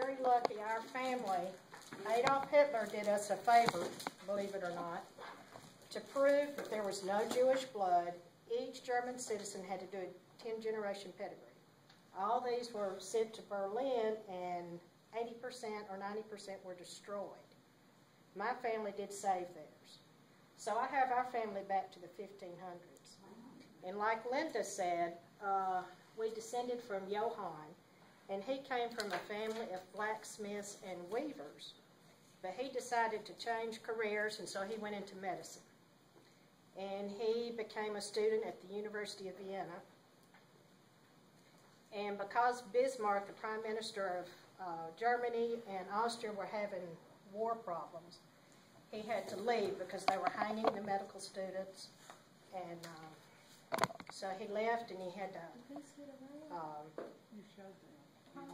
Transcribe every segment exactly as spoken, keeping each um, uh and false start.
very lucky. Our family, Adolf Hitler did us a favor, believe it or not, to prove that there was no Jewish blood. Each German citizen had to do a ten-generation pedigree. All these were sent to Berlin, and eighty percent or ninety percent were destroyed. My family did save theirs. So I have our family back to the fifteen hundreds. And like Linda said, uh, we descended from Johann, and he came from a family of blacksmiths and weavers. But he decided to change careers, and so he went into medicine. And he became a student at the University of Vienna. And because Bismarck, the Prime Minister of uh, Germany and Austria, were having war problems, he had to leave because they were hanging the medical students. And uh, so he left, and he had to... Um, you showed them.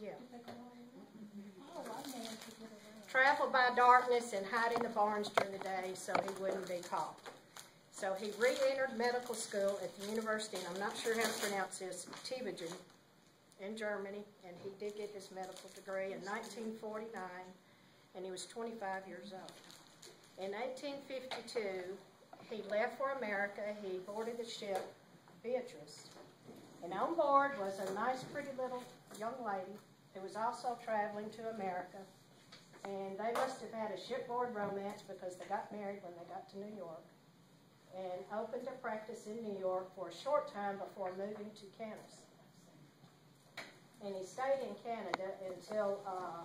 Yeah. Travel by darkness and hide in the barns during the day so he wouldn't be caught. So he re-entered medical school at the university, and I'm not sure how to pronounce this, Tübingen, in Germany, and he did get his medical degree in nineteen forty-nine, and he was twenty-five years old. In eighteen fifty-two, he left for America. He boarded the ship Beatrice, and on board was a nice, pretty little young lady who was also traveling to America, and they must have had a shipboard romance because they got married when they got to New York and opened a practice in New York for a short time before moving to Canada. And he stayed in Canada until uh,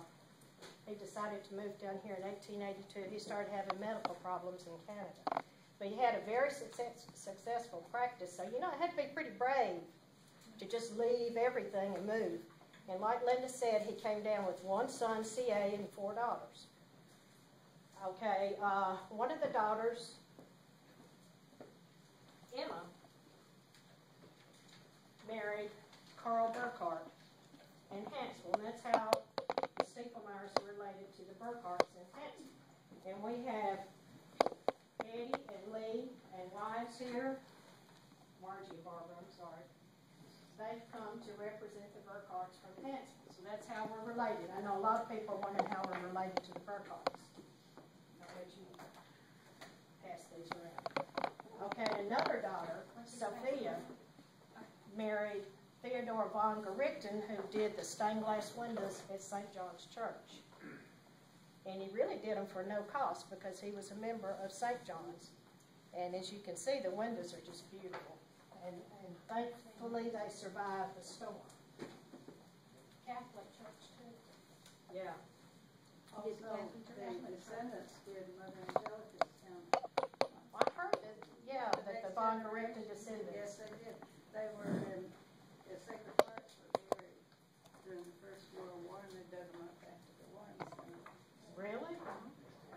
he decided to move down here in eighteen eighty-two. He started having medical problems in Canada. But he had a very success, successful practice, so you know, it had to be pretty brave to just leave everything and move. And like Linda said, he came down with one son, C A, and four daughters. Okay, uh, one of the daughters, Emma, married Carl Burkhart in Hanseville, and that's how the Stiefelmeyers are related to the Burkharts in Hanseville. And we have Eddie and Lee and wives here, Margie and Barbara, I'm sorry. They've come to represent the Burkharts from Hanseville, so that's how we're related. I know a lot of people are wondering how we're related to the Burkharts. I'll let you pass these around. Okay, another daughter, Sophia, married Theodore von Gerichten, who did the stained glass windows at Saint John's Church. And he really did them for no cost because he was a member of Saint John's. And as you can see, the windows are just beautiful. And, and thankfully, they survived the storm. Catholic church, too. Yeah. Also, the descendants did Mother Angelica's family. I heard that, yeah, that they the von Gerichten descendants. Yes, they did. They were in the sacred parts were buried during the First World War, and they dug them up after the war. Really? Mm-hmm. Yeah.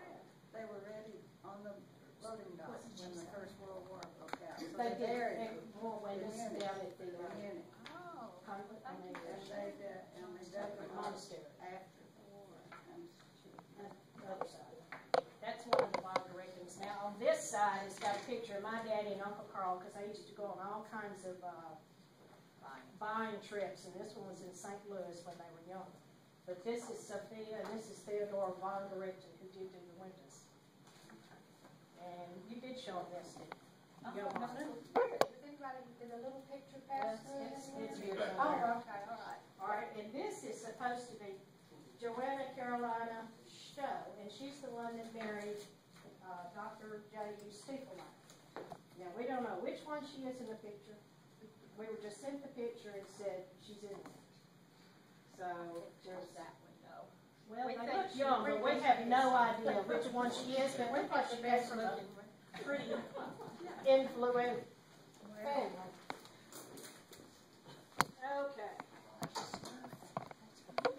They were ready on the... Loading dock when the First World War broke out. So they buried more windows down at the Munich. Oh, and they dug the monastery after the war. The other side. That's one of the Von Gerichtens. Now on this side, it's got a picture of my daddy and Uncle Carl because I used to go on all kinds of uh, buying trips, and this one was in Saint Louis when they were young. But this is Sophia, and this is Theodore von Gerichten, who did do the windows. And you did show them this, didn't you? Uh-huh. Your mother? Does anybody did a little picture pass through? It's, it's beautiful. Oh, okay, all right. All right, and this is supposed to be Joanna Carolina Stowe, and she's the one that married uh, Doctor J U Stiefelmeyer. Now, we don't know which one she is in the picture. We were just sent the picture and said she's in there. So there's that window. Well, we they look young, but we have no idea which one she is, but we thought she was from a pretty influential family. Okay.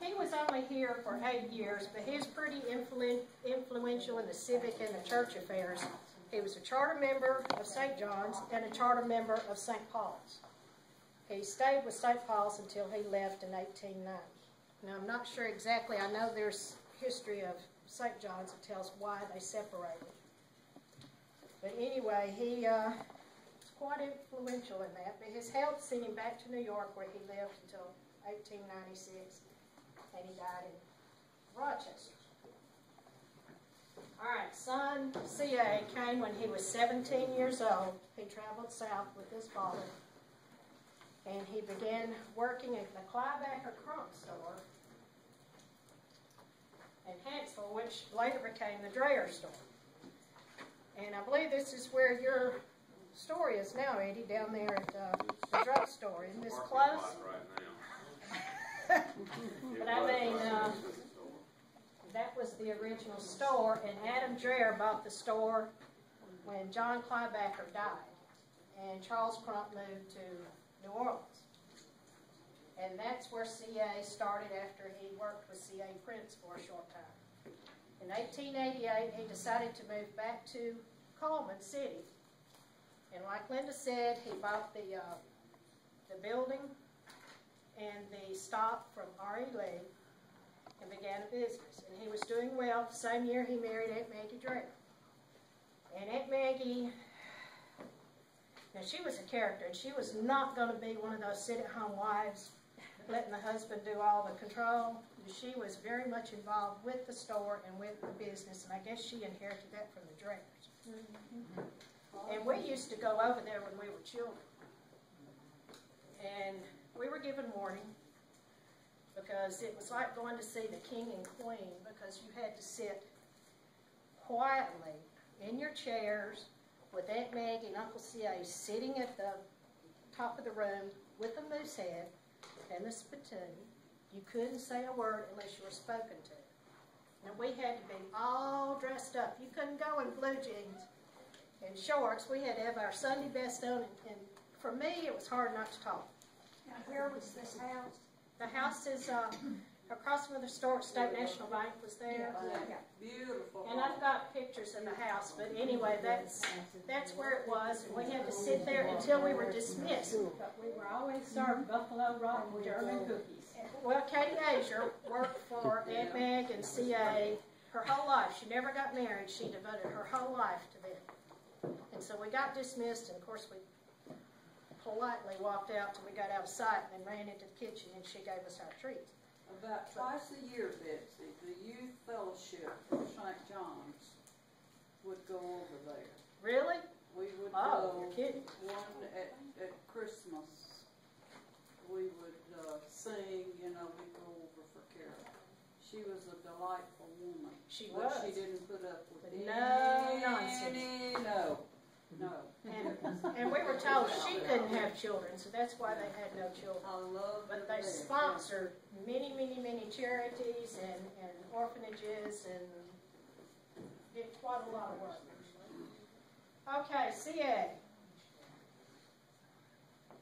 He was only here for eight years, but he was pretty influ influential in the civic and the church affairs. He was a charter member of Saint John's and a charter member of Saint Paul's. He stayed with Saint Paul's until he left in eighteen ninety. Now, I'm not sure exactly. I know there's history of Saint John's that tells why they separated. But anyway, he uh, was quite influential in that. But his health sent him back to New York, where he lived until eighteen ninety-six. and he died in Rochester. Alright, son C A came when he was seventeen years old. He traveled south with his father, and he began working at the Kleibacker Crump store in Hanceville, which later became the Dreher store. And I believe this is where your story is now, Eddie, down there at uh, the drugstore. Isn't this close? Right now. But I mean, uh, that was the original store, and Adam Dreher bought the store when John Kleibacker died, and Charles Crump moved to New Orleans. And that's where C A started after he worked with C A Prince for a short time. In eighteen eighty-eight, he decided to move back to Coleman City. And like Linda said, he bought the, uh, the building and the stock from R E Lee and began a business. And he was doing well. The same year, he married Aunt Maggie Dreher. And Aunt Maggie, now she was a character, and she was not going to be one of those sit-at-home wives letting the husband do all the control. She was very much involved with the store and with the business, and I guess she inherited that from the Drehers. Mm-hmm. And we used to go over there when we were children. And we were given warning because it was like going to see the king and queen, because you had to sit quietly in your chairs with Aunt Maggie and Uncle C A sitting at the top of the room with a moose head and the spittoon. You couldn't say a word unless you were spoken to. And we had to be all dressed up. You couldn't go in blue jeans and shorts. We had to have our Sunday best on, and, and for me, it was hard not to talk. Now, where was this house? The house is uh, across from the historic State National Bank was there. Yeah. Beautiful. And I've got pictures in the house, but anyway, that's, that's where it was, and we had to sit there until we were dismissed. But we were always served Buffalo Rock German cookies. Well, Katie Azier worked for Aunt Mag and C A her whole life. She never got married. She devoted her whole life to them. And so we got dismissed, and of course we politely walked out till we got out of sight and ran into the kitchen, and she gave us our treats. About twice a year, Betsy, the youth fellowship for Saint John's would go over there. Really? We would oh, go you're kidding. One at, at Christmas. We would uh, sing, you know, we'd go over for Carol. She was a delightful woman. She was. But she didn't put up with any no nonsense. No, no. And, and we were told she couldn't have children, so that's why they had no children. I love But they sponsored many, many, many charities and, and orphanages and did quite a lot of work. Okay, C A.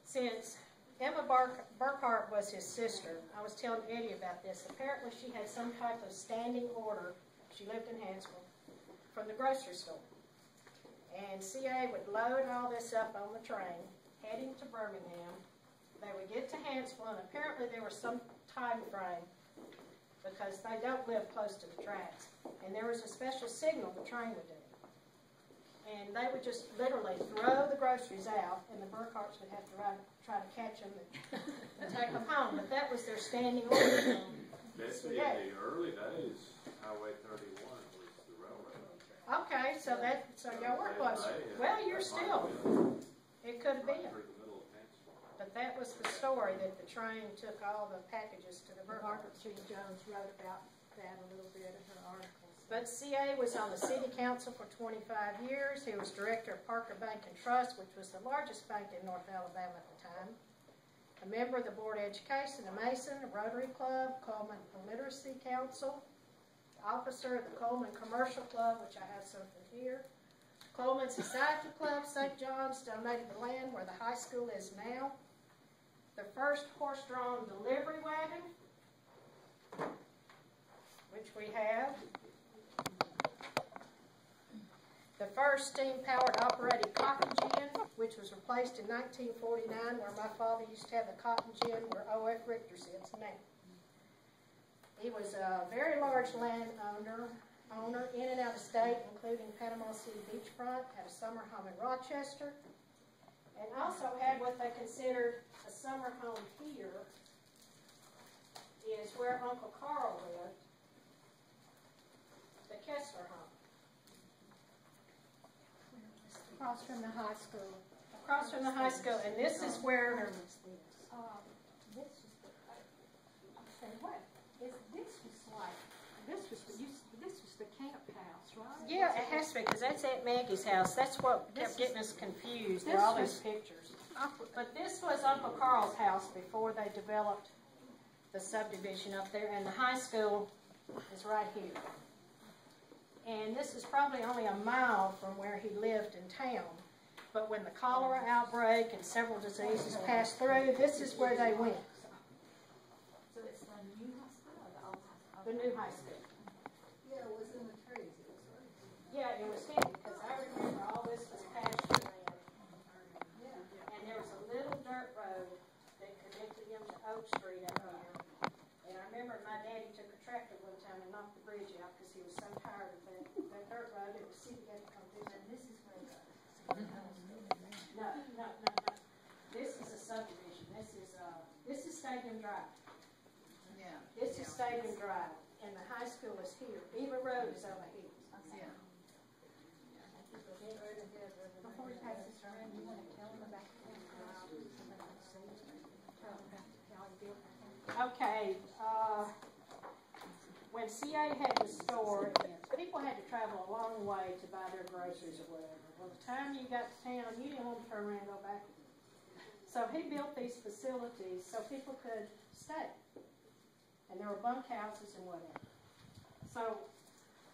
Since Emma Burkhart was his sister. I was telling Eddie about this. Apparently she had some type of standing order. She lived in Hansville, from the grocery store. And C A would load all this up on the train, heading to Birmingham. They would get to Hansville, and apparently there was some time frame because they don't live close to the tracks. And there was a special signal the train would do. And they would just literally throw the groceries out, and the Burkharts would have to run, try to catch them and, and take them home. But that was their standing order. That's in the early days, Highway thirty-one was the railroad. Okay, so that so y'all were close. Well, you're still. It could have been. But that was the story that the train took all the packages to the Burkharts. Margaret T. Jones wrote about that a little bit in her article. But C A was on the city council for twenty-five years. He was director of Parker Bank and Trust, which was the largest bank in North Alabama at the time. A member of the Board of Education, the Mason, the Rotary Club, Coleman Literacy Council, officer of the Coleman Commercial Club, which I have something here. Coleman Society Club, Saint John's, donated the land where the high school is now. The first horse-drawn delivery wagon, which we have. The first steam-powered operated cotton gin, which was replaced in nineteen forty-nine, where my father used to have the cotton gin where O F Richter sits now. He was a very large landowner owner in and out of state, including Panama City beachfront, had a summer home in Rochester, and also had what they considered a summer home here is where Uncle Carl lived, the Kessler home. Across from the high school. Across from the high school, and this is where... Um, this is what, I, I say what? This, this was like, this was, the, this was the camp house, right? Yeah, it has to be, because that's Aunt Maggie's house. That's what kept getting us confused. There are all these pictures. But this was Uncle Carl's house before they developed the subdivision up there, and the high school is right here. And this is probably only a mile from where he lived in town. But when the cholera outbreak and several diseases passed through, this is where they went. So it's the new high school or the old high school? The new high school. Yeah, it was in the trees. Yeah, it was hidden, because I remember all this was pasture land. And there was a little dirt road that connected them to Oak Street up here. And I remember my daddy took a tractor one time and knocked the bridge out because he was so tired of that, that dirt road. It was seemed to come through. And this is where the No, no, no, no. This is a subdivision. This is uh, this is Stadium Drive. Yeah. This is Stadium Drive, and the high school is here. Beaver Road is over here. Yeah. Before you pass this around, you want to tell them about the Okay. Uh, when C A had the store, people had to travel a long way to buy their groceries or whatever. By the time you got to town, you didn't want to turn around and go back. So he built these facilities so people could stay. And there were bunkhouses and whatever. So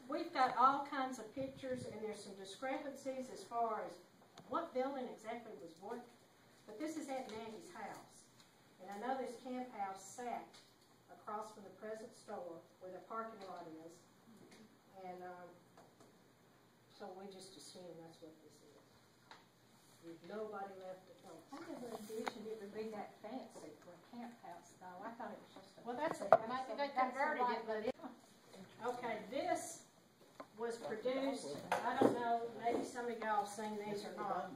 we've got all kinds of pictures, and there's some discrepancies as far as what building exactly was what. But this is Aunt Maggie's house. And I know this camp house sat across from the present store where the parking lot is. And um, so we just assume that's what this is. There's nobody left at home. I never envisioned it would be that fancy for a camp house, though. I thought it was just a... Well, that's it. And I think they converted it, but it... Okay, this was produced, I don't know, maybe some of y'all have seen these or not,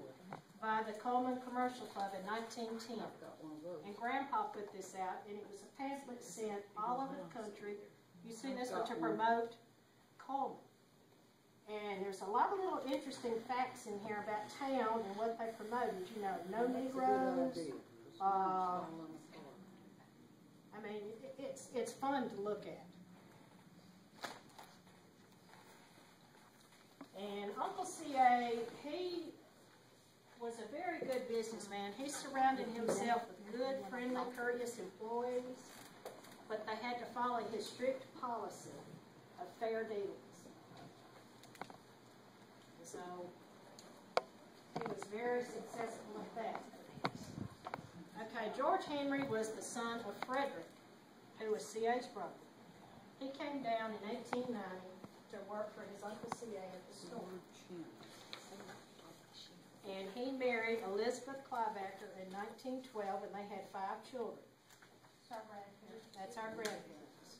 by the Coleman Commercial Club in nineteen ten. And Grandpa put this out, and it was a pamphlet sent all over the country. You see this one, to promote Coleman. And there's a lot of little interesting facts in here about town and what they promoted. You know, no Negroes. Uh, I mean, it's it's fun to look at. And Uncle C A, he was a very good businessman. He surrounded himself with good, friendly, courteous employees, but they had to follow his strict policy of fair dealing. So he was very successful at that. Okay, George Henry was the son of Frederick, who was C H's brother. He came down in eighteen ninety to work for his Uncle C A at the store. And he married Elizabeth Kleibacker in nineteen twelve, and they had five children. That's our grandparents. That's our grandparents.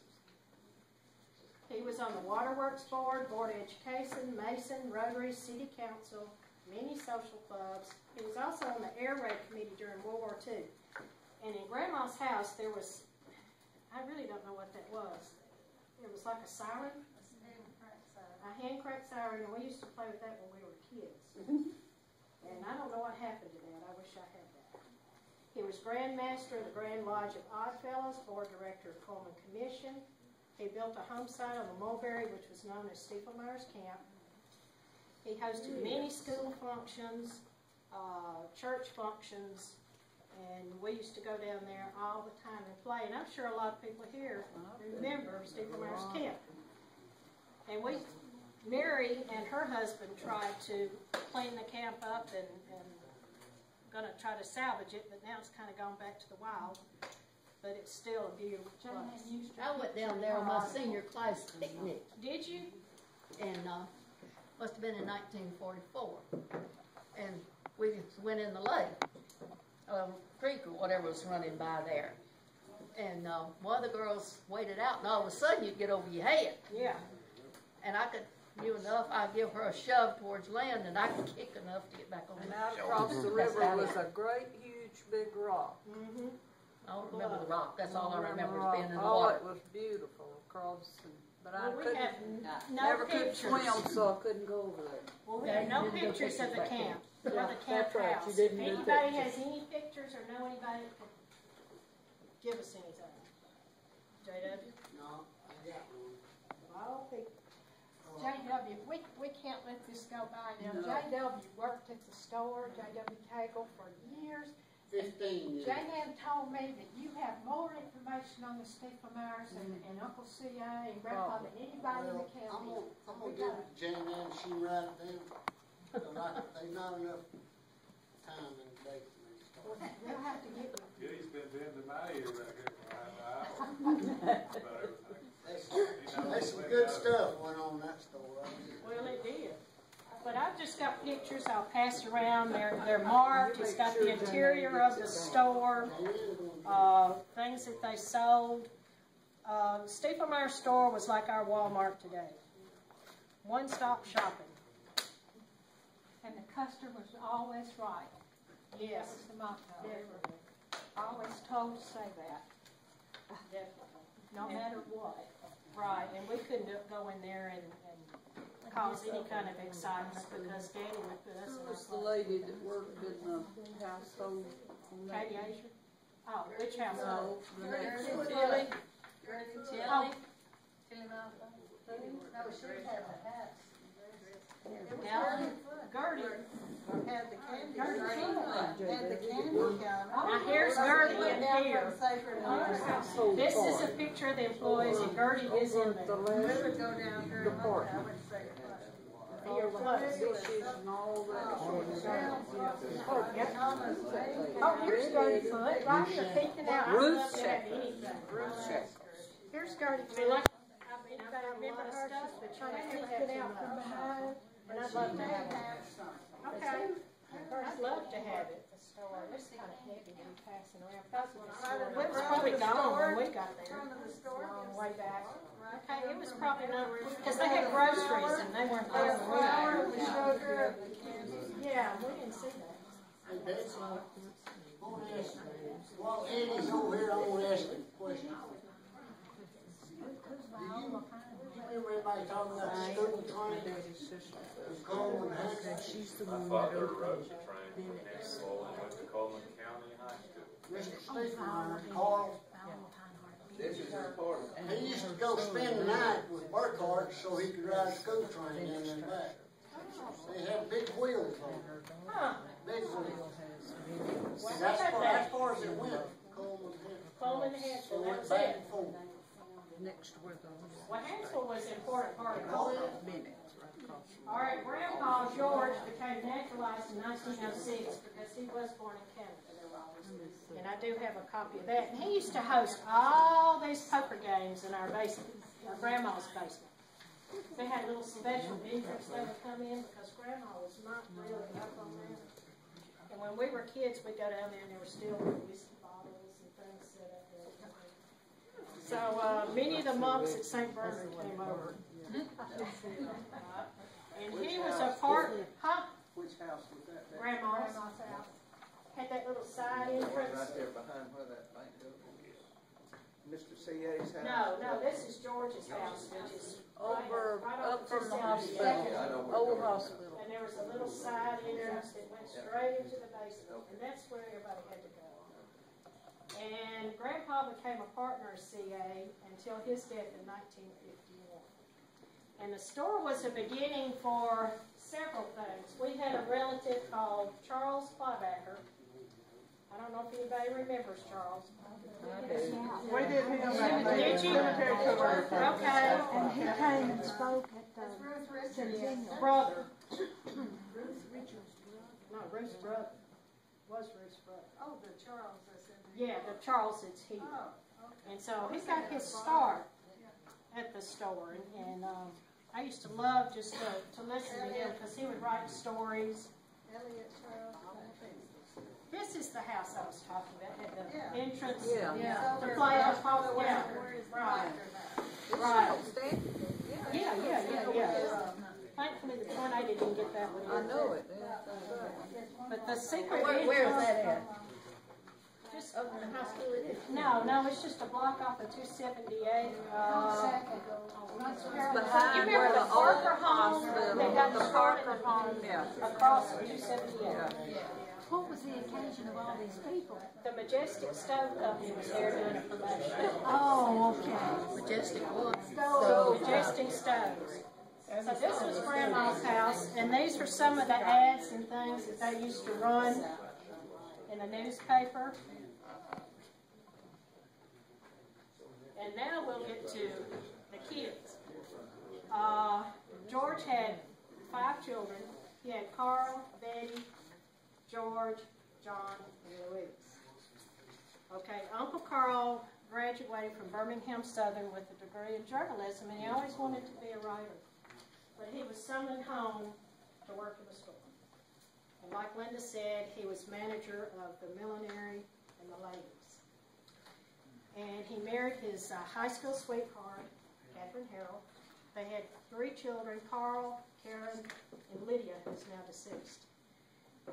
He was on the Waterworks Board, Board of Education, Mason, Rotary, City Council, many social clubs. He was also on the Air Raid Committee during World War Two. And in Grandma's house, there was, I really don't know what that was. It was like a siren. A hand-cranked siren. A hand-cranked siren, and we used to play with that when we were kids. And I don't know what happened to that. I wish I had that. He was Grand Master of the Grand Lodge of Oddfellows, Board Director of Coleman Commission. He built a home site on the Mulberry, which was known as Stiefelmeyers Camp. He hosted many school functions, uh, church functions, and we used to go down there all the time and play. And I'm sure a lot of people here remember Stiefelmeyers Camp. And we, Mary and her husband tried to clean the camp up and, and going to try to salvage it, but now it's kind of gone back to the wild. But it's still a beautiful place. I went down there on my senior class picnic. Did you? And uh, must have been in nineteen forty-four. And we went in the lake, a creek or whatever was running by there. And uh, one of the girls waded out, and all of a sudden you'd get over your head. Yeah. And I could, knew enough, I'd give her a shove towards land, and I could kick enough to get back on the shore. And out across the river was a great, huge, big rock. Mm-hmm. I don't remember the rock. That's all I remember is being in the water. Oh, it was beautiful across. But I couldn't, never could swim, so I couldn't go over there. There are no pictures of the camp or the camp house. If anybody has any pictures or know anybody, give us anything. J W? No, I got one. I don't think. J W, we, we can't let this go by now. No. J W worked at the store, J W Cagle, for years. fifteen years. J M told me that you have more information on the Stiefelmeyers mm -hmm. and, and Uncle C I and Grandpa than anybody well, in the county. I'm going I'm to give J M she right there. There's not enough time in the day for me to start. We'll have to get them. Yeah, he's been bending my ear right here for half an hour about everything. That's, that's some good stuff went on that store right here. Well, it did. But I've just got pictures I'll pass around. They're, they're marked. It's got the interior of the store, uh, things that they sold. Uh, Stiefelmeyers store was like our Walmart today. One-stop shopping. And the customer was always right. Yes. That was the motto. Definitely. Always told to say that. Definitely. No matter what. Right. And we couldn't go in there and... and cause any kind of excitement because Danny would put us in. Who was the lady that worked in the household? Katie Asher? Oh, which household? No, the next one. Tilly? Tilly? Tilly Mouthful? No, she had the hats. Gertie? Gertie. Had the candy counter. Had the candy counter. Now here's Gertie in here. This is a picture of the employees and Gertie is in there. We would go down here and look at it. Your clothes. Oh, here's Gertie Foot. Right here, peeking out. Ruth Shepherd. Here's Gertie Foot. I mean, like, I mean, I remember her stuff, but trying to peek it out from behind. And I'd love to have it. Okay. I'd love to have it. The store. It's kind of heavy to be passing around. It was probably gone when we got there. Long way back. Okay, it was probably not because they had groceries and they weren't there when we got there. Yeah, we didn't see that. Well, Eddie's over here. I'm going to ask him a question. Do you, do you remember everybody talking about the school train? It was Coleman Hansel. My father rode the train from Hanceville and went to Coleman County High School. Mister Stiefelmeyers, Carl. This is important. He used to go spend the night with Burkhart so he could ride a school train in and back. They had big wheels on them. Huh. Big wheels. Well, that's far, that? As far as it went, Coleman Hansel. Coleman Hansel, that's back and forth. Next word those. Well, Hansel was an important part of it. Minutes, right? All right, Grandpa George became naturalized in nineteen oh six because he was born in Canada. And I do have a copy of that. And he used to host all these poker games in our basement, our grandma's basement. They had little special entrance that would come in because Grandma was not really up on that. And when we were kids, we'd go down there and there were still whiskey bottles and things set up there. So uh, many of the monks at Saint Bernard came over. And he was a partner. Huh? Which house was that? Grandma's house. Had that little side entrance. Right there behind where that bank is. Mister C A's house? No, no, this is George's house, which is over, right up from the hospital. Old hospital. And there was a little side entrance that went straight into the basement. And that's where everybody had to go. And Grandpa became a partner of C A until his death in nineteen fifty-one. And the store was a beginning for several things. We had a relative called Charles Kleibacker. I don't know if anybody remembers Charles. We did you? Okay. And he came and spoke at the brother. Ruth Richards' brother. No, Ruth's brother. Was Ruth's brother. Oh, the Charles that's in here. Yeah, the Charles that's here. Oh, okay. And so he got his start at the store. And, and um, I used to love just to, to listen Elliot. to him because he would write stories. Elliot Charles. This is the house I was talking about, at the yeah. entrance. Yeah. yeah. The playoff hall. Yeah. Right. Right. Yeah, yeah, yeah, yeah. yeah. Thankfully, the tornado didn't get that one. I know it. But the secret entrance. Where is that at? Just over the high school it is? No, no, it's just a block off of two seventy-eight. Uh, you remember the Parker home? They got the Parker home across from two seventy-eight. Yeah. Yeah. What was the occasion of all these people? The Majestic Stove Company was there doing a promotion. Oh, okay. Majestic Wood. So, Majestic Stoves. So this was Grandma's house, and these were some of the ads and things that they used to run in the newspaper. And now we'll get to the kids. Uh, George had five children. He had Carl, Betty, George, John, and Louise. Okay, Uncle Carl graduated from Birmingham Southern with a degree in journalism, and he always wanted to be a writer. But he was summoned home to work in the store. And like Linda said, he was manager of the millinery and the ladies. And he married his uh, high school sweetheart, Catherine Harrell. They had three children, Carl, Karen, and Lydia, who's now deceased.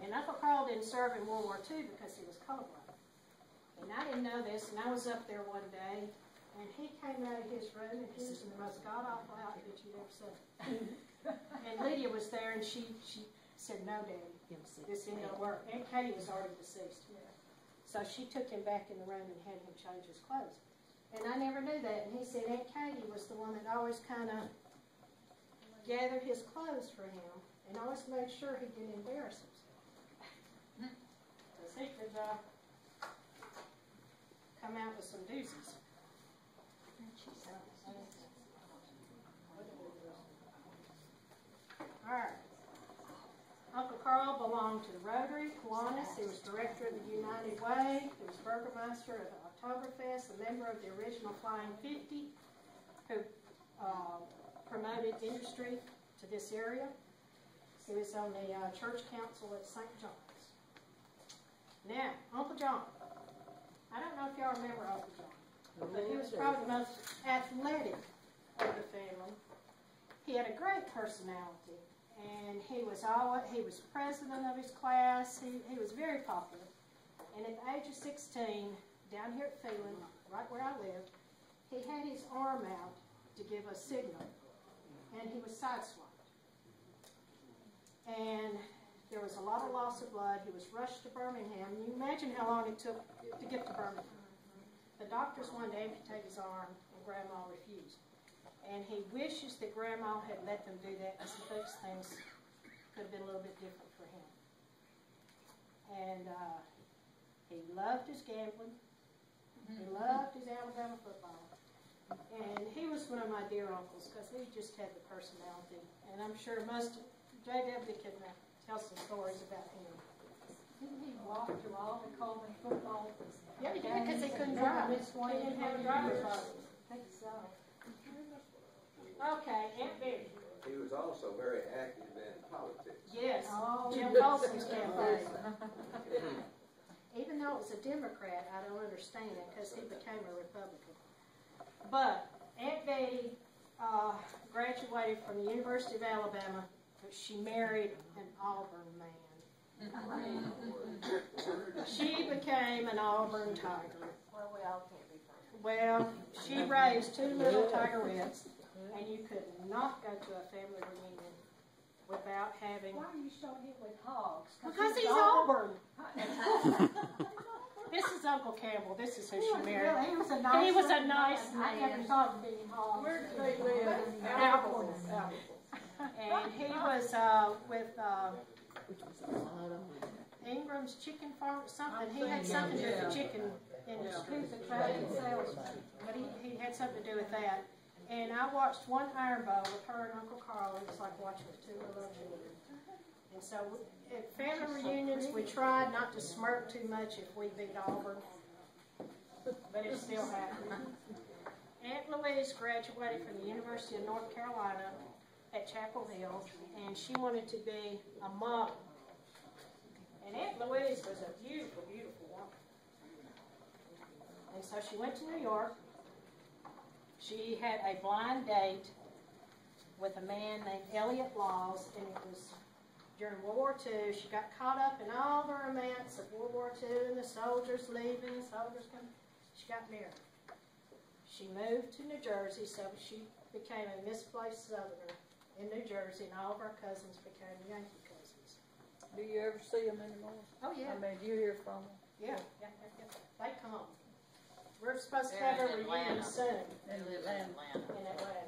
And Uncle Carl didn't serve in World War Two because he was colorblind. And I didn't know this, and I was up there one day, and he came out of his room, and he was in the most god-awful outfit you'd ever seen. And Lydia was there, and she, she said, no, Daddy, this ain't going to work. Aunt Katie was already deceased. Yeah. So she took him back in the room and had him change his clothes. And I never knew that. And he said Aunt Katie was the one that always kind of gathered his clothes for him and always made sure he didn't embarrass himself. Because he could uh, come out with some doozies. All right. Uncle Carl belonged to the Rotary, Kiwanis. He was director of the United Way. He was burgomaster of Oktoberfest, a member of the original Flying fifty, who uh, promoted industry to this area. He was on the uh, church council at Saint John's. Now, Uncle John. I don't know if y'all remember Uncle John. But he was probably the most athletic of the family. He had a great personality, and he was always, he was president of his class. He, he was very popular. And at the age of sixteen, down here at Phelan, right where I lived, he had his arm out to give a signal, and he was sideswiped. And there was a lot of loss of blood. He was rushed to Birmingham. You imagine how long it took to get to Birmingham. The doctors wanted to amputate his arm, and Grandma refused. And he wishes that Grandma had let them do that because he thinks things could have been a little bit different for him. And uh, he loved his gambling. He loved his Alabama football. And he was one of my dear uncles because he just had the personality. And I'm sure most, J W can tell some stories about him. Didn't he walk through all the Coleman football? Yeah, he did, because they couldn't drive. He didn't have a driver's license. I think so. Okay, Aunt Betty. He was also very active in politics. Yes, oh, Jim Colson's campaign. Even though it was a Democrat, I don't understand it, because he became a Republican. But Aunt Betty uh, graduated from the University of Alabama, but she married an Auburn man. She became an Auburn tiger. Well, we all can't be tigers. Well, she raised two little tigerettes, and you could not go to a family reunion without having. Why are you showing him with hogs? Because he's, he's Auburn. Auburn. This is Uncle Campbell. This is who he she married. Really, he was a nice. He was a nice man. I never thought of being hogs. Where did they live? Apples. And he was uh, with. Uh, Ingram's chicken farm, something. He had something to do with the chicken industry. He was a traveling salesman, but he, he had something to do with that. And I watched one Iron Bowl with her and Uncle Carl. It was like watching two little children. And so, we, at family reunions, we tried not to smirk too much if we beat Auburn, but it still happened. Aunt Louise graduated from the University of North Carolina at Chapel Hill, and she wanted to be a model. And Aunt Louise was a beautiful, beautiful woman. And so she went to New York. She had a blind date with a man named Elliot Laws, and it was during World War Two. She got caught up in all the romance of World War Two and the soldiers leaving, the soldiers coming. She got married. She moved to New Jersey, so she became a misplaced southerner in New Jersey, and all of our cousins became Yankee cousins. Do you ever see them anymore? Oh, yeah. I mean, do you hear from them? Yeah, yeah, yeah. They come. We're supposed to They're have a reunion soon. They live in Atlanta. In Atlanta.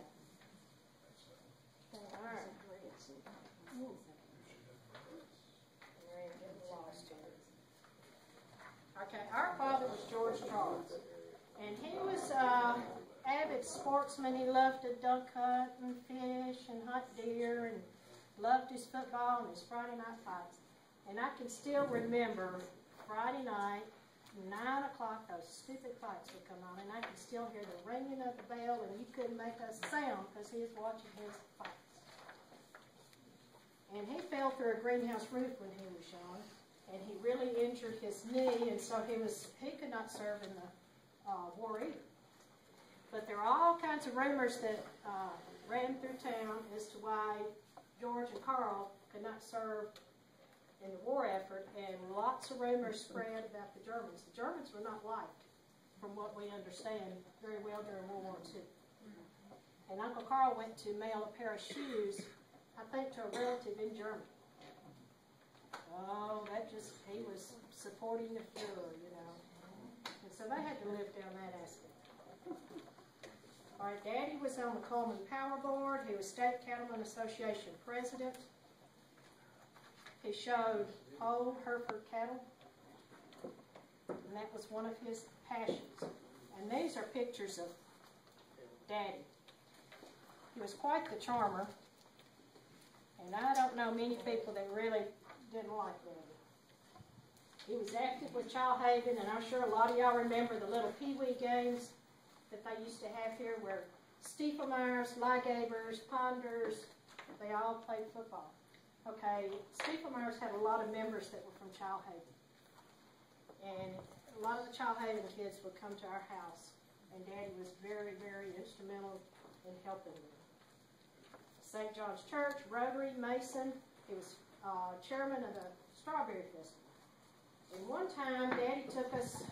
All right. We're in getting lost here. Okay, our father was George Charles, and he was uh, avid sportsman. He loved to duck hunt and fish and hunt deer, and loved his football and his Friday night fights. And I can still remember Friday night, nine o'clock, those stupid fights would come on, and I could still hear the ringing of the bell, and you couldn't make a sound because he was watching his fights. And he fell through a greenhouse roof when he was young, and he really injured his knee, and so he was he could not serve in the uh, war either. But there are all kinds of rumors that uh, ran through town as to why George and Carl could not serve in the war effort, and lots of rumors spread about the Germans. The Germans were not liked, from what we understand, very well during World War Two. And Uncle Carl went to mail a pair of shoes, I think, to a relative in Germany. Oh, that just, he was supporting the Fuhrer, you know. And so they had to live down that aspect. All right, Daddy was on the Coleman Power Board. He was State Cattlemen Association President. He showed whole Hereford cattle, and that was one of his passions. And these are pictures of Daddy. He was quite the charmer, and I don't know many people that really didn't like Daddy. He was active with Child Haven, and I'm sure a lot of y'all remember the little peewee games that they used to have here where Stiefelmeyers, Liegabers, Ponders, they all played football. Okay, Stiefelmeyers had a lot of members that were from Child Haven. And a lot of the Child Haven kids would come to our house, and Daddy was very, very instrumental in helping them. Saint John's Church, Rotary, Mason. He was uh, chairman of the Strawberry Festival. And one time, Daddy took us,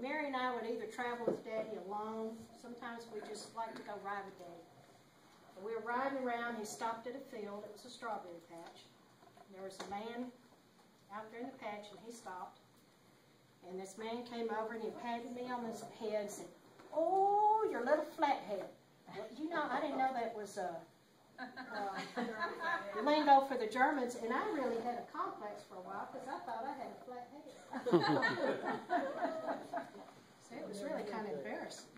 Mary and I would either travel with Daddy alone, sometimes we just like to go ride with Daddy. And we were riding around, he stopped at a field, it was a strawberry patch. And there was a man out there in the patch, and he stopped. And this man came over and he patted me on his head and said, "Oh, your little flathead." Well, you know, I didn't know that was a uh, lingo for the Germans, and I really had a complex for a while because I thought I had a flathead. So it was really kind of embarrassing.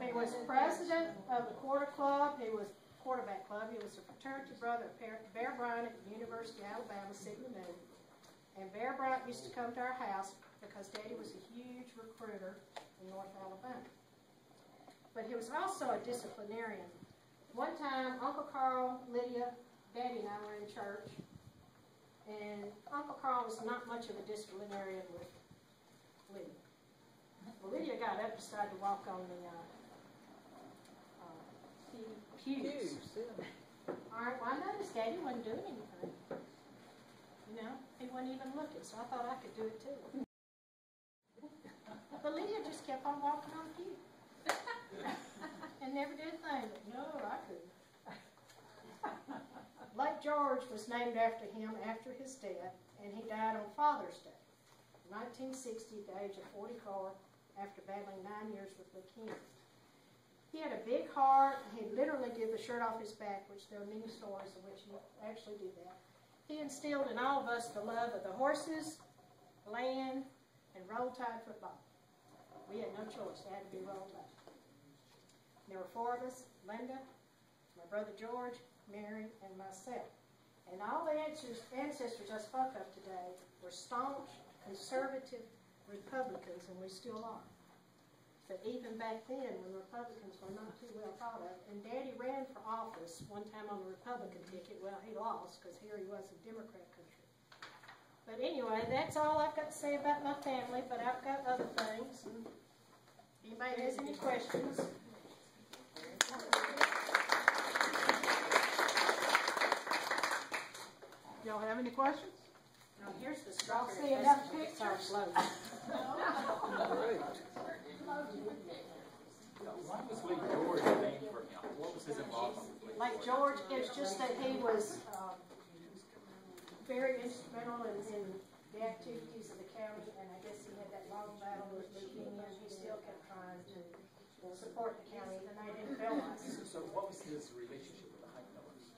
He was president of the quarter club. He was quarterback club. He was a fraternity brother of Bear Bryant at the University of Alabama, Sigma Nu. And Bear Bryant used to come to our house because Daddy was a huge recruiter in North Alabama. But he was also a disciplinarian. One time, Uncle Carl, Lydia, Daddy and I were in church, and Uncle Carl was not much of a disciplinarian with Lydia. Well, Lydia got up and started to walk on the uh, uh, pews. pews yeah. All right, well, I noticed Daddy wasn't doing anything. You know, he wasn't even looking, so I thought I could do it too. But Lydia just kept on walking on the pew. And never did a thing, but no, I couldn't. Lake George was named after him after his death, and he died on Father's Day, nineteen sixty, at the age of forty-four, after battling nine years with leukemia. He had a big heart. He literally gave the shirt off his back, which there are many stories in which he actually did that. He instilled in all of us the love of the horses, land, and Roll Tide football. We had no choice. It had to be Roll Tide. There were four of us: Linda, my brother George, Mary, and myself. And all the ancestors I spoke of today were staunch, conservative Republicans, and we still are. But even back then, when Republicans were not too well thought of, and Daddy ran for office one time on the Republican ticket. Well, he lost, because here he was in Democrat country. But anyway, that's all I've got to say about my family, but I've got other things. And anybody has any questions? have any questions? No, here's the strawberry. I'll see enough pictures. Why was Lake George named for him? What was his involvement with Lake George? Lake George is just that he was uh, very instrumental in, in the activities of the county, and I guess he had that long battle with leukemia, and he still kept trying to support the county, even though they didn't realize. So what was his relationship with the Heitmillers?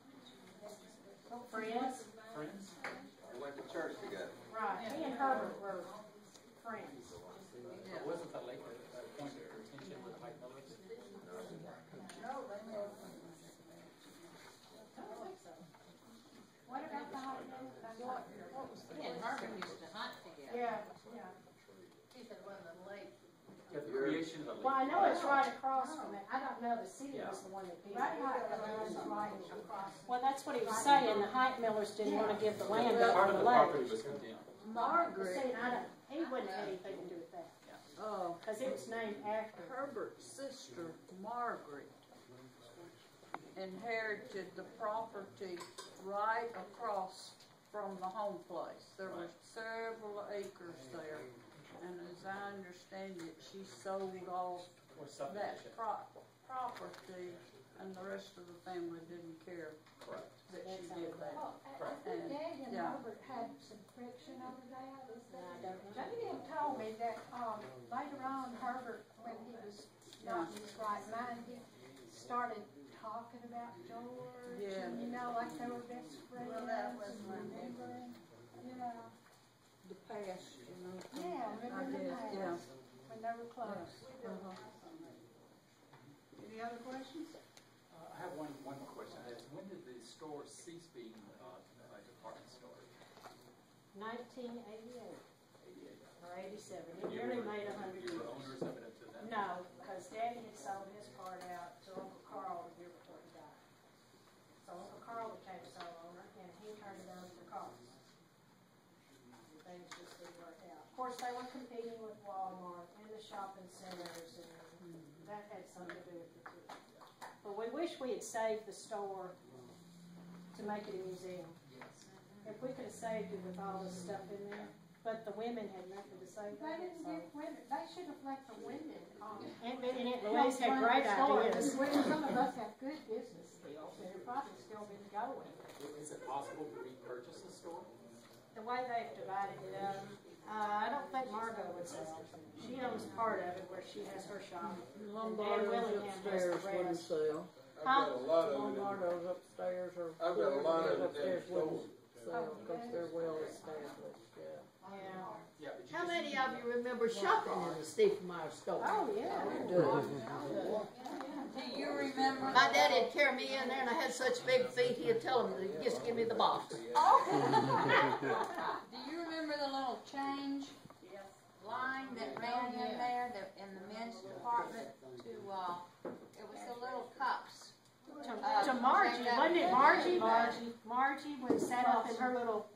Oh, friends. Friends? They went to church together. Right. He and Herbert were friends. Yeah. Wasn't that like a point of contention with the Heitmillers? No, they were friends. I don't think so. What about the Heitmillers? He and Herbert used to hunt together. Yeah, yeah. He said one of the lake. The creation of the lake. Well, I know it's right across from it. I don't know the city yeah. was the one that did it. Right, right. Right. Well, that's what he was saying. The Heitmillers didn't yeah. want to give the land up to the, the lake. Margaret. See, I don't, he wouldn't have anything to do with that. Oh, yeah. Because uh, it was named after Herbert's sister, Margaret, inherited the property right across from the home place. There right. were several acres there. And as I understand it, she sold all that pro property, and the rest of the family didn't care Correct. that she That's did that. Well, Correct. I, I think Dad and yeah. Robert had some friction over that. Somebody had told me that um, later on, Herbert, when he was not in his right mind, he started talking about George, yeah. and, you know, like they were best friends. Well, that was my memory. Yeah. The past, you know. Yeah, remember the past. Yeah. When they were close. Yeah. Uh-huh. Any other questions? Uh, I have one one more question. When did the store cease being uh, a department store? nineteen eighty-eight. eighty-eight. Or eighty-seven. It nearly made a hundred years. You were owners of it up to that? No, because Daddy had sold his part out to Uncle Carl the year before he died. So Uncle Carl became sole owner, and he turned it over to Carl. Things just didn't work out. Of course, they were competing with Walmart and the shopping centers, and mm-hmm. that had something to do with it too. But we wish we had saved the store to make it a museum. Yes. If we could have saved it with all this stuff in there, but the women had nothing to say. They didn't so. Give women. They should have let the women. Um, Aunt Betty and Aunt Louise had great ideas. Some of us have good business skills, and it probably still been going. Is it possible to repurchase the store? The way they've divided it up, uh, I don't think Margot would sell. She owns part of it where she has her shop. Lombardo's upstairs wouldn't sell. Huh? Lombardo's upstairs or I've got a lot of upstairs wouldn't sell because they're well established. Yeah. Yeah. How many of you remember shopping in the Stiefelmeyers store? Oh yeah. Do, do you remember? My daddy'd carry me in there, and I had such big feet. He'd tell him, "Just give me the box." Oh. Do you remember the little change line that ran in there, that in the men's department? To uh, it was the little cups. To, uh, to Margie, wasn't it? Margie, Margie, Margie would sat up in her little.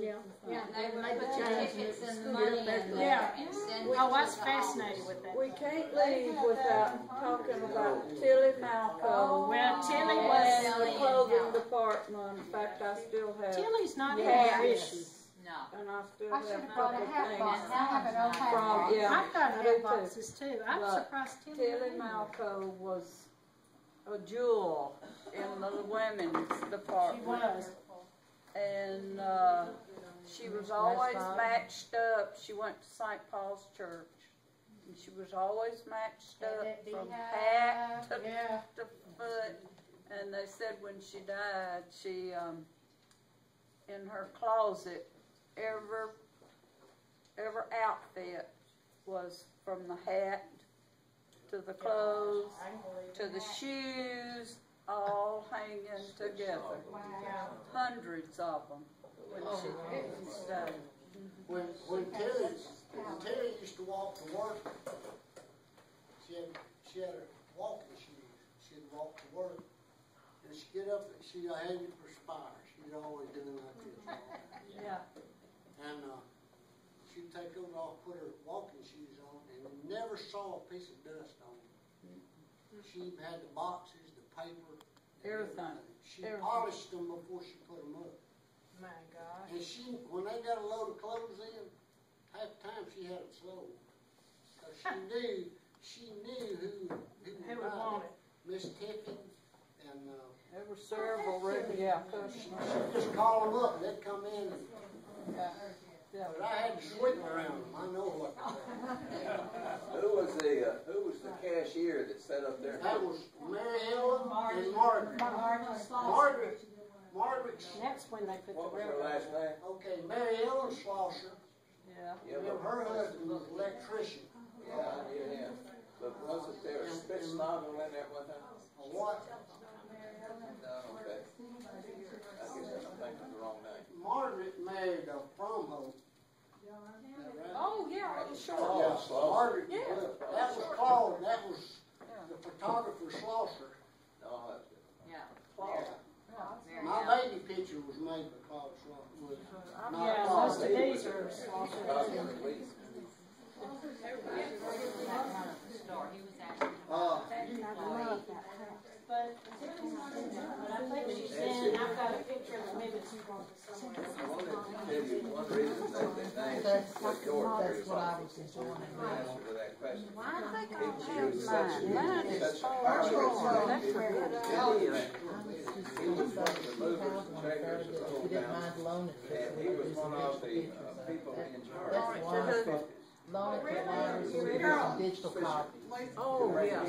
Yeah. Yeah. Yeah. They would put tickets and money in there. Oh, I was fascinated with that. We can't leave without talking about Tilly Malcolm. Well, Tilly was in the clothing department. In fact, I still have. Tilly's not here, is she? No. And I still have. I should have brought a hat box. I have an old hat box. I've got hat boxes too. I'm surprised Tilly. Tilly Malcolm was a jewel in the women's department. She was. And uh, she was always matched up. She went to Saint Paul's Church. And she was always matched up from hat to, yeah. to foot. And they said when she died, she, um, in her closet, every, every outfit was from the hat to the clothes to the shoes. All hanging together. Wow. Hundreds of them when oh, she couldn't stay. When, when Tilly, Tilly used to walk to work, she had, she had her walking shoes. She'd walk to work. And she'd get up, she'd had to perspire. She'd always do it like this. Yeah. And uh, she'd take them off, put her walking shoes on, and you never saw a piece of dust on them. She even had the boxes, paper, everything. everything. She Everything. polished them before she put them up. My God. And she, when they got a load of clothes in, half the time she had them sold. Because she knew, she knew who, who, who would want it. Miss Tipping and... Uh, there were several ready, yeah. She just called them up and they'd come in. And, yeah. Yeah. But I had to sweep around them. I know what they yeah. Who was the uh, Who was the cashier that sat up there? That was Mary Ellen Margaret. and Margaret. Margaret. Margaret. Margaret. That's when they put what the was her last name? Okay, Mary Ellen Schlosser. Yeah. yeah and her husband was an electrician. Yeah, yeah, yeah. But wasn't there a Spitz novel in there one time? A what? No, okay. I guess I'm thinking the wrong name. Margaret married a Fromhold. Right? Oh, yeah, I was sure. Yeah, Margaret, yeah. That was called, that was the photographer Schlosser. No, that's good. Yeah. Schlosser. Yeah. My baby picture was made by Claude Schlosser. Yeah, most of these are Schlosser. Uh, but I think she's saying I've got a picture of the minutes somewhere. I wanted to tell you one reason that they named Lake George is like the answer to that question. It was such a powerful thing. He was one of the movers and shakers of the whole town. And he was one of the people in charge. Long really? Long digital copy. Oh, yeah. Well, I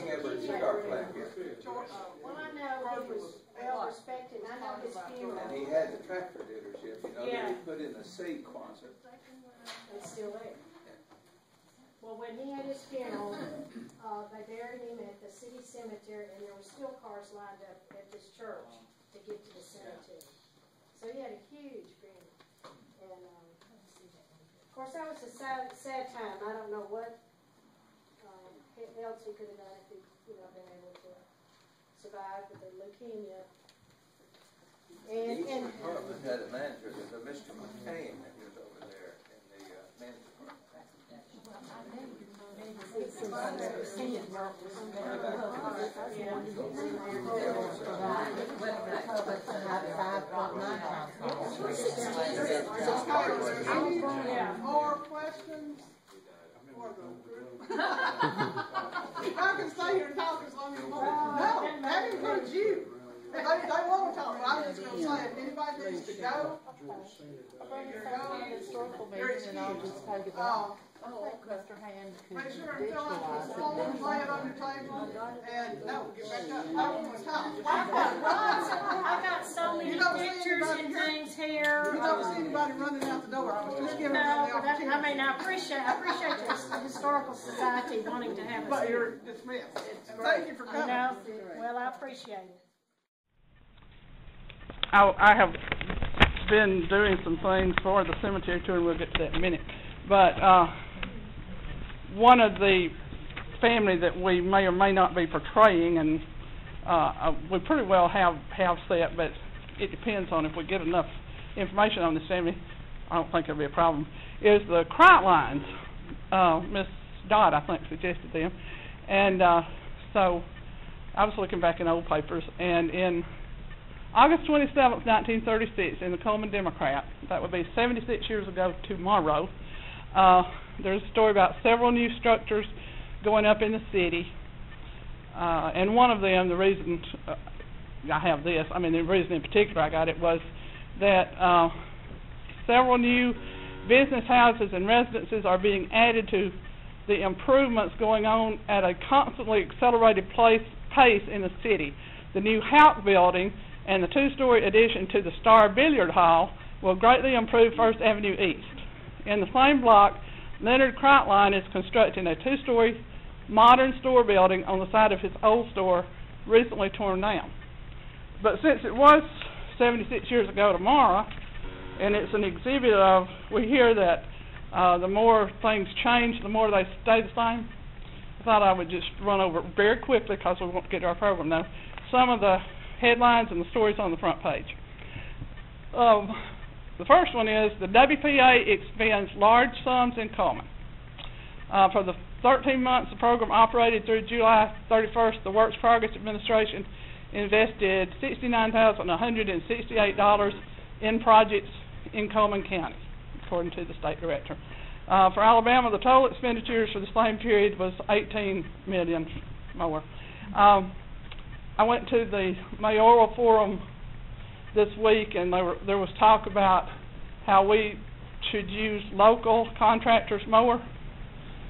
know he was well respected. I know his funeral. And he had the tractor dealership, you know, yeah. that he put in a seed concert. It's still there. Yeah. Well, when he had his funeral, uh, they buried him at the city cemetery, and there were still cars lined up at this church to get to the cemetery. Yeah. So he had a huge funeral. And, um, of course, that was a sad, sad time. I don't know what um, else he could have done if he you know, been able to survive with the leukemia. And, Each and, department had a manager. There's a Mister McCain that was over there in the uh, manager department. More questions for the group? I can stay here and talk as long as you want. No, that includes you. They, they want to talk, but I'm just going to say, if anybody needs to go, you're going. You're excused. Um, Oh, Mister Hand could make sure and fill out the form and lay it on the table. And no, get back up. I want to talk. I've got so many pictures and things here. You don't see anybody running out the door. I was just giving them the opportunity. I mean, I appreciate, I appreciate the Historical Society wanting to have us. But you're dismissed. Thank you for coming. I know. Well, I appreciate it. I, I have been doing some things for the cemetery tour, and we'll get to that in a minute. But uh, one of the family that we may or may not be portraying, and uh, we pretty well have, have set, but it depends on if we get enough information on this family, I don't think it'll be a problem, is the Kreitleins. Uh, Miss Dodd, I think, suggested them. And uh, so I was looking back in old papers, and in August twenty-seventh, nineteen thirty-six, in the Coleman Democrat, that would be seventy-six years ago tomorrow, Uh, there's a story about several new structures going up in the city, uh, and one of them, the reason uh, I have this, I mean the reason in particular I got it was that uh, several new business houses and residences are being added to the improvements going on at a constantly accelerated place, pace in the city. The new Houck building and the two-story addition to the Star Billiard Hall will greatly improve First Avenue East. In the same block, Leonard Kreitlein is constructing a two-story modern store building on the site of his old store, recently torn down. But since it was seventy-six years ago tomorrow, and it's an exhibit of, we hear that uh, the more things change, the more they stay the same. I thought I would just run over it very quickly because we want to get to our program now. Some of the headlines and the stories on the front page. Um, The first one is the W P A expends large sums in common. Uh, for the thirteen months the program operated through July thirty-first, the Works Progress Administration invested sixty-nine thousand one hundred sixty-eight dollars in projects in Coleman County, according to the state director. Uh, for Alabama, the total expenditures for the same period was eighteen million dollars more. Um, I went to the mayoral forum this week, and there, were, there was talk about how we should use local contractors more.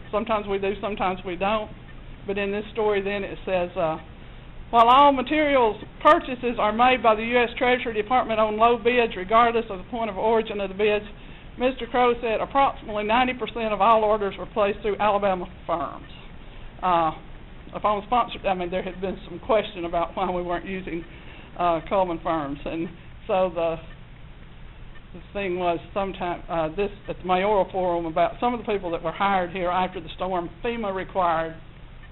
Sometimes we do, sometimes we don't. But in this story then it says, uh, while all materials purchases are made by the U S Treasury Department on low bids, regardless of the point of origin of the bids, Mister Crow said approximately ninety percent of all orders were placed through Alabama firms. Uh, upon sponsorship, I mean, there had been some question about why we weren't using uh, Coleman firms. And so the, the thing was sometime, uh, this at the mayoral forum about some of the people that were hired here after the storm, FEMA required,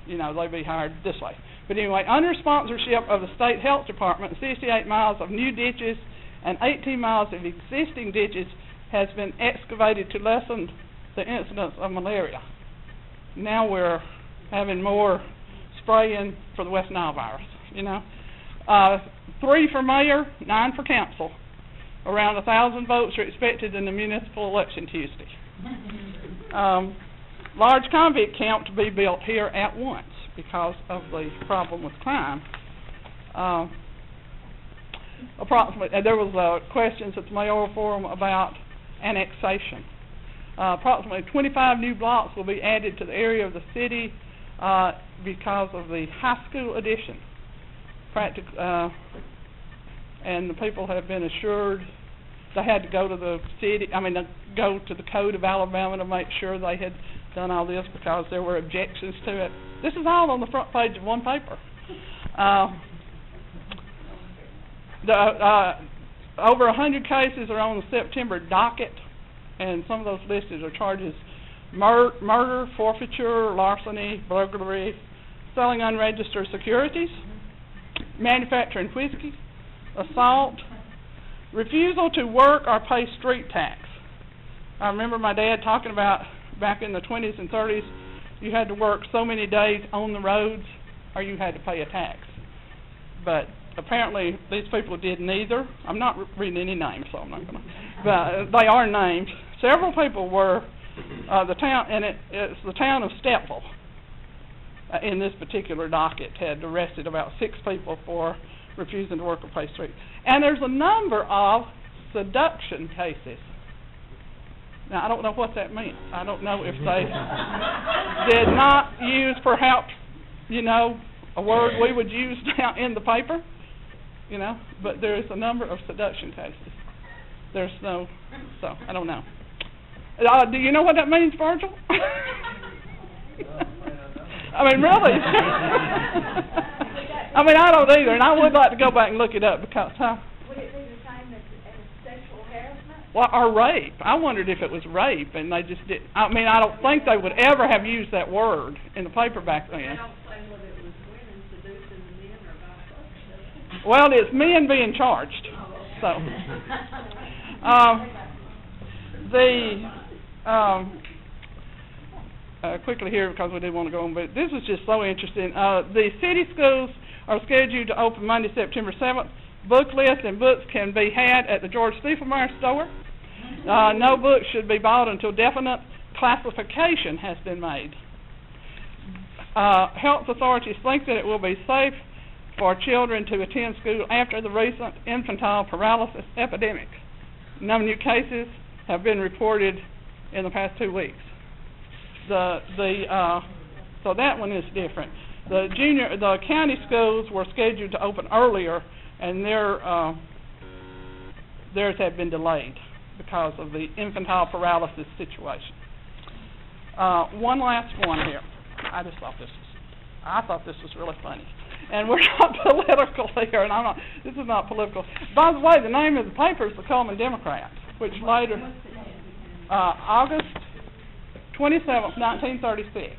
you know, they'd be hired this way. But anyway, under sponsorship of the State Health Department, sixty-eight miles of new ditches and eighteen miles of existing ditches has been excavated to lessen the incidence of malaria. Now we're having more spraying for the West Nile virus, you know. Uh, three for mayor, nine for council. Around one thousand votes are expected in the municipal election Tuesday. Um, large convict camp to be built here at once because of the problem with crime. Uh, approximately, and there was uh, questions at the mayoral forum about annexation. Uh, approximately twenty-five new blocks will be added to the area of the city uh, because of the high school addition. Practic uh, and the people have been assured they had to go to the city, I mean, go to the Code of Alabama to make sure they had done all this because there were objections to it. This is all on the front page of one paper. Uh, the, uh, over one hundred cases are on the September docket, and some of those listed are charges mur murder, forfeiture, larceny, burglary, selling unregistered securities, manufacturing whiskey, assault, refusal to work or pay street tax. I remember my dad talking about back in the twenties and thirties, you had to work so many days on the roads or you had to pay a tax. But apparently these people did neither. I'm not re reading any names, so I'm not going to. But uh, they are named. Several people were uh, the town, and it, it's the town of Stiefelmeyers. Uh, in this particular docket, had arrested about six people for refusing to work or pay street. And there's a number of seduction cases. Now I don't know what that means. I don't know if they did not use perhaps, you know, a word we would use now in the paper. You know, but there is a number of seduction cases. There's no, so I don't know. Uh, do you know what that means, Virgil? I mean, really? I mean, I don't either, and I would like to go back and look it up because, huh? Would it be the same as, as sexual harassment? Well, or rape. I wondered if it was rape, and they just didn't. I mean, I don't think they would ever have used that word in the paper back then. I don't say whether it was women seducing the men or vice versa. Well, it's men being charged. So, um, the, um, uh, quickly here because we did want to go on, but this was just so interesting. Uh, the city schools are scheduled to open Monday, September seventh. Book lists and books can be had at the George Stiefelmeyers store. Uh, no books should be bought until definite classification has been made. Uh, health authorities think that it will be safe for children to attend school after the recent infantile paralysis epidemic. No new cases have been reported in the past two weeks. The the uh, so that one is different. The junior the county schools were scheduled to open earlier, and their uh, theirs have been delayed because of the infantile paralysis situation. Uh, one last one here. I just thought this was I thought this was really funny. And we're not political here, and I'm not. This is not political. By the way, the name of the paper is the Coleman Democrat, which later, uh, August twenty-seventh, nineteen thirty-six,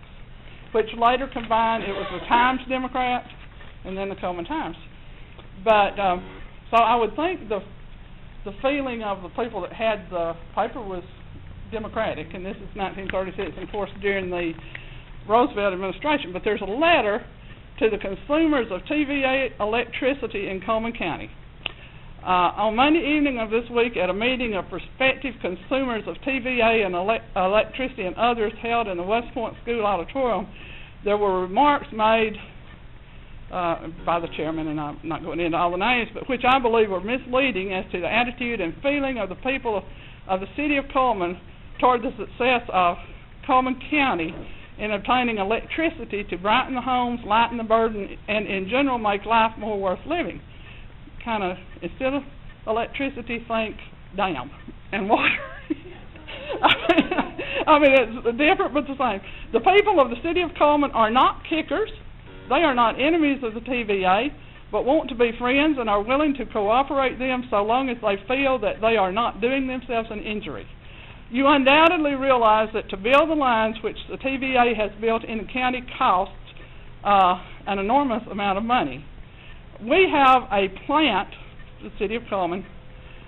which later combined. It was the Times Democrat, and then the Coleman Times. But um, so I would think the the feeling of the people that had the paper was democratic, and this is nineteen thirty-six, and of course during the Roosevelt administration. But there's a letter to the consumers of T V A, electricity in Coleman County. Uh, on Monday evening of this week, at a meeting of prospective consumers of T V A and ele electricity and others held in the West Point School Auditorium, there were remarks made uh, by the chairman, and I'm not going into all the names, but which I believe were misleading as to the attitude and feeling of the people of, of the city of Coleman toward the success of Coleman County in obtaining electricity to brighten the homes, lighten the burden, and in general make life more worth living. Kind of, instead of electricity, think damn, and water. I mean, it's different but the same. The people of the city of Coleman are not kickers. They are not enemies of the T V A, but want to be friends and are willing to cooperate them so long as they feel that they are not doing themselves an injury. You undoubtedly realize that to build the lines which the T V A has built in the county costs uh, an enormous amount of money. We have a plant, the city of Coleman.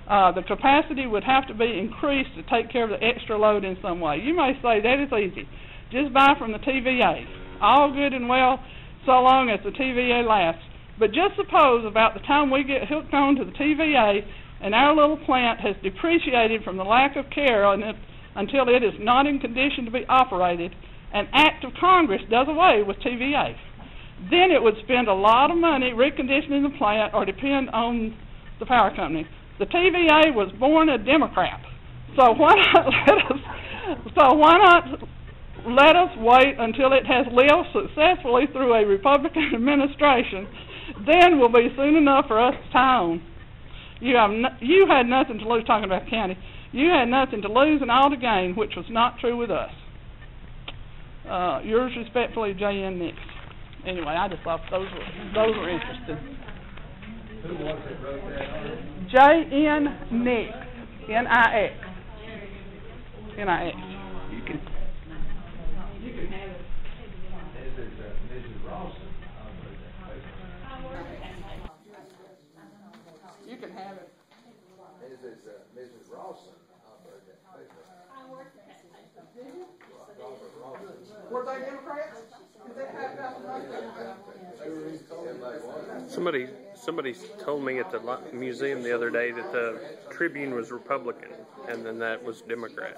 Uh, the capacity would have to be increased to take care of the extra load in some way. You may say that is easy. Just buy from the T V A. All good and well so long as the T V A lasts. But just suppose about the time we get hooked on to the T V A and our little plant has depreciated from the lack of care on it until it is not in condition to be operated, an act of Congress does away with T V A. Then it would spend a lot of money reconditioning the plant or depend on the power company. The T V A was born a Democrat, so why not let us, so why not let us wait until it has lived successfully through a Republican administration? Then will be soon enough for us to tie on. You, have no, you had nothing to lose, talking about the county. You had nothing to lose and all to gain, which was not true with us. Uh, yours respectfully, J N Nix. Anyway, I just thought those were, those were interesting. Who was it wrote that? J N Nix, N I X. N I X. You can. You can have it. This is Missus Rawson. You can have it. This is Missus Rawson. I work at that. Were they Democrats? Somebody, somebody told me at the museum the other day that the Tribune was Republican, and then that was Democrat.